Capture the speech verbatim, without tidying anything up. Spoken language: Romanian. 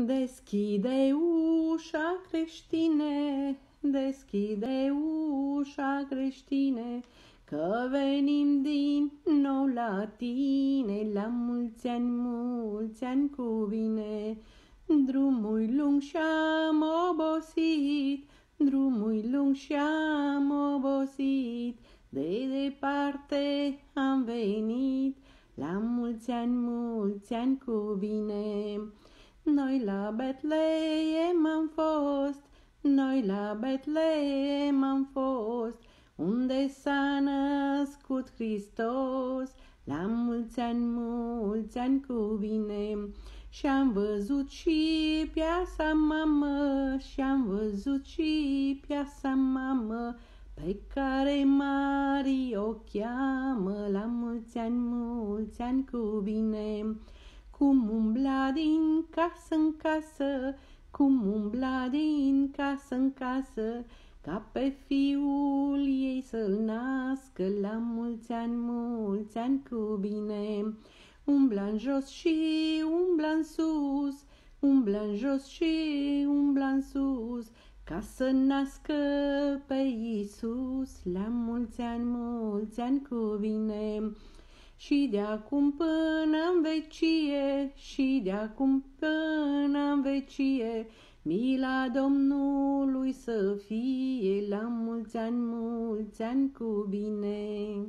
Deschide ușa creștine, deschide ușa creștine, că venim din nou la tine, la mulți ani, mulți ani cu bine. Drumul lung și-am obosit, drumul lung și-am obosit, de departe am venit, la mulți ani, mulți ani cu bine. Noi la Betleem am fost, noi la Betleem am fost, unde s-a născut Hristos, la mulți ani, mulți ani cu bine. Și-am văzut și piața mamă, și-am văzut și piața mamă, pe care mari o cheamă, la mulți ani, mulți ani cu bine. Cum umbla din casă în casă, cum umbla din casă în casă, ca pe fiul ei să-l nască, la mulți ani, mulți ani cu bine. Umbla în jos și umbla în sus, umbla în jos și umbla în sus, ca să nască pe Iisus, la mulți ani, mulți ani cu bine. Și de acum până-n vecie, și de acum până-n vecie, mila Domnului să fie, la mulți ani, mulți ani cu bine.